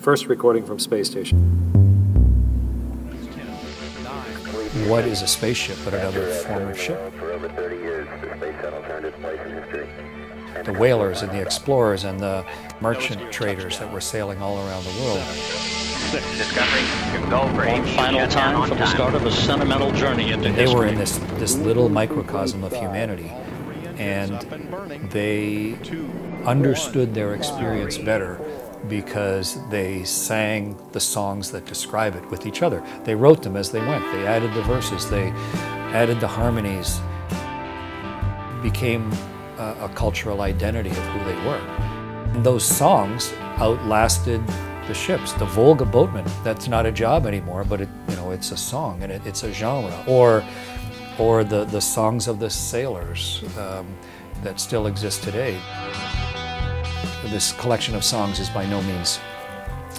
First recording from space station. What is a spaceship but another form of ship? For over 30 years, the space shuttle turned its place in history. The whalers and the explorers and the merchant traders that were sailing all around the world. One final time for the start of a sentimental journey into history. They were in this little microcosm of humanity, and they understood their experience better because they sang the songs that describe it with each other. They wrote them as they went. They added the verses. They added the harmonies. It became a cultural identity of who they were. And those songs outlasted the ships. The Volga boatman, that's not a job anymore, but it's a song and it's a genre. Or the songs of the sailors that still exist today. This collection of songs is by no means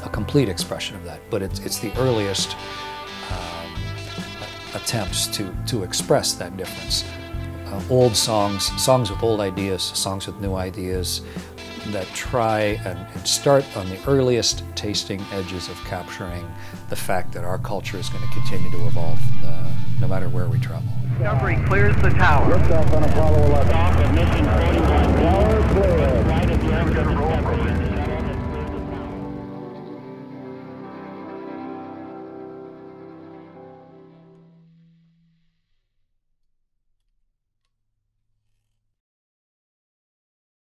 a complete expression of that, but it's the earliest attempts to express that difference. Old songs, songs with old ideas, songs with new ideas, that try and start on the earliest tasting edges of capturing the fact that our culture is going to continue to evolve no matter where we travel. Discovery clears the tower. Lift off on Apollo 11. Stop at mission 41. Tower clear. Right at the end of the roll.